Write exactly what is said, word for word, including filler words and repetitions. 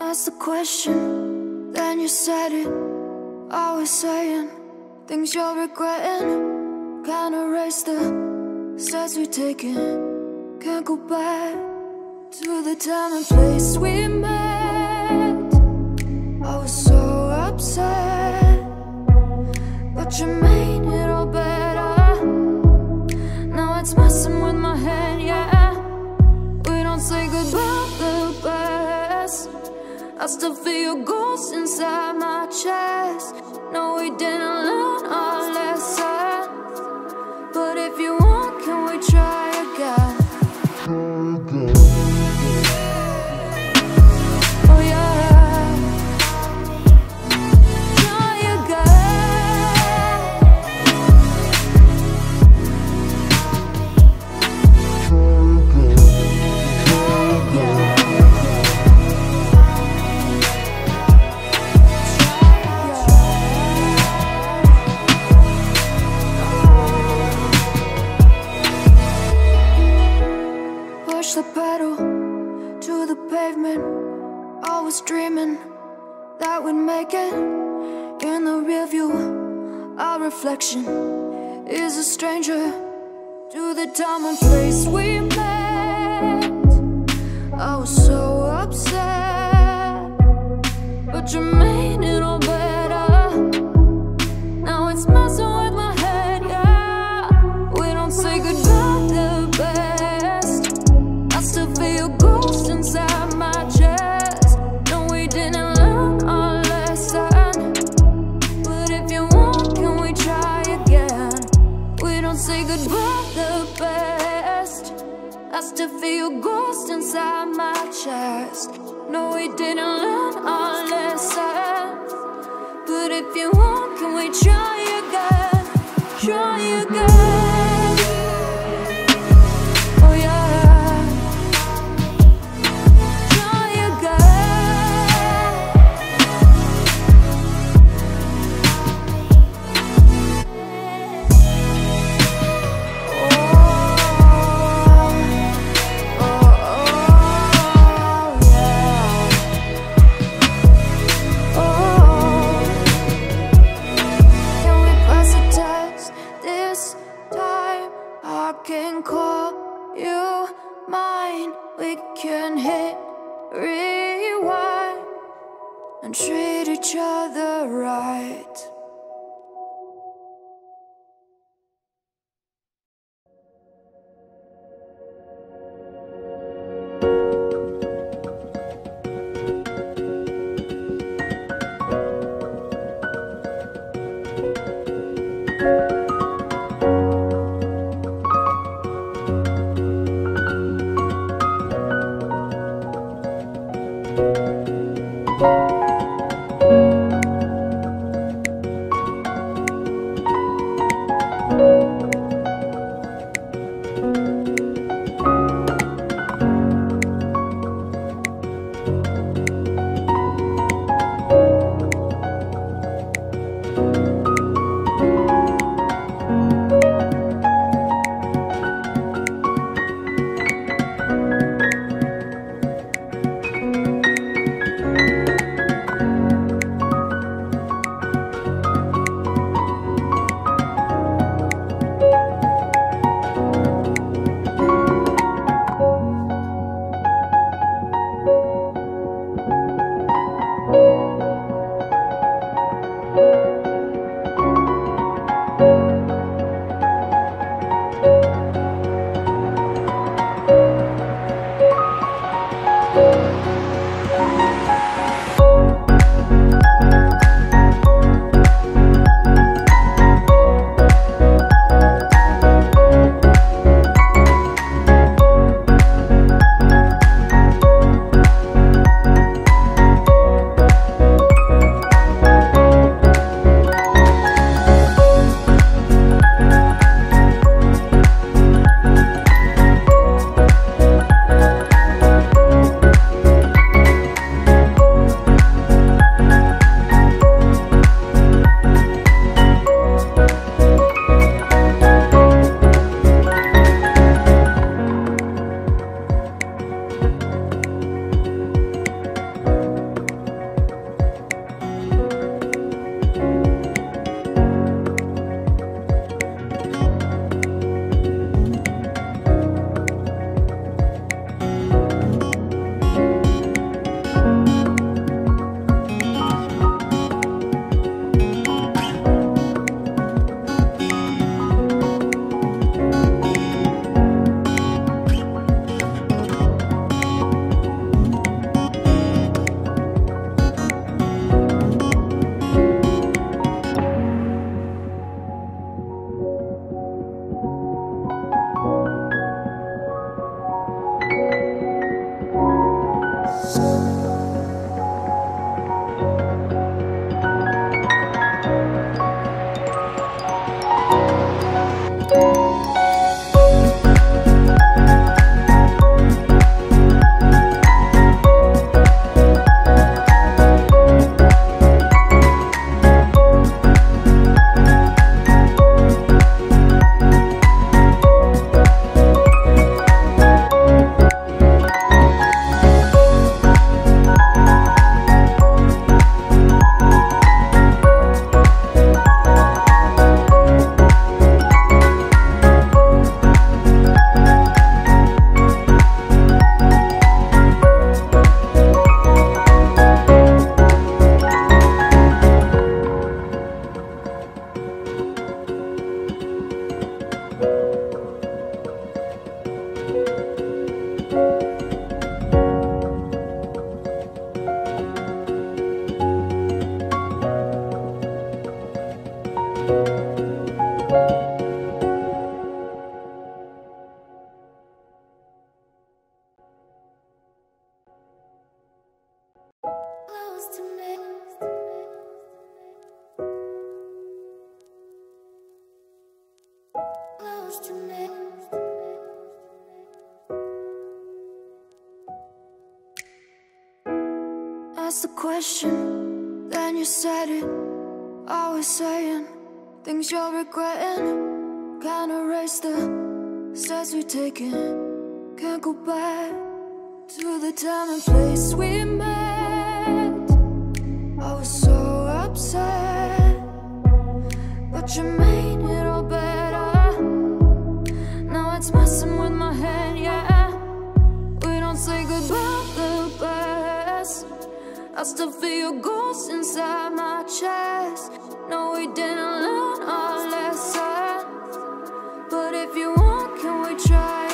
Asked the question, then you said it. Always saying things you're regretting. Can't erase the steps we've taken. Can't go back to the time and place we met. I was so upset, but you made it all better. Now it's messing with my head, yeah. We don't say goodbye the best. I still feel your ghost inside my chest. No, we didn't learn our lesson, but if you want, can we try again? Oh yeah. Try again. Try again. The pedal to the pavement. I was dreaming that we'd make it. In the rear view, our reflection is a stranger to the time and place we met. I was so upset, but you made it all better. Now it's messing with my head, yeah. We don't say goodbye the best. Feel ghosts inside my chest. No, we didn't learn our lesson, but if you want, can we try again? We don't say goodbye the best. I still feel ghosts inside my chest. No, we didn't learn our lesson, but if you want, can we try again? Try again. Asked the question, then you said it. Always saying things you're regretting. Can't erase the steps we're taking. Can't go back to the time and place we met. I was so upset, but you made it all better. Now it's messing with my head, yeah. We don't say goodbye the best. I still feel ghosts inside my chest. No, we didn't learn our lesson, but if you want, can we try?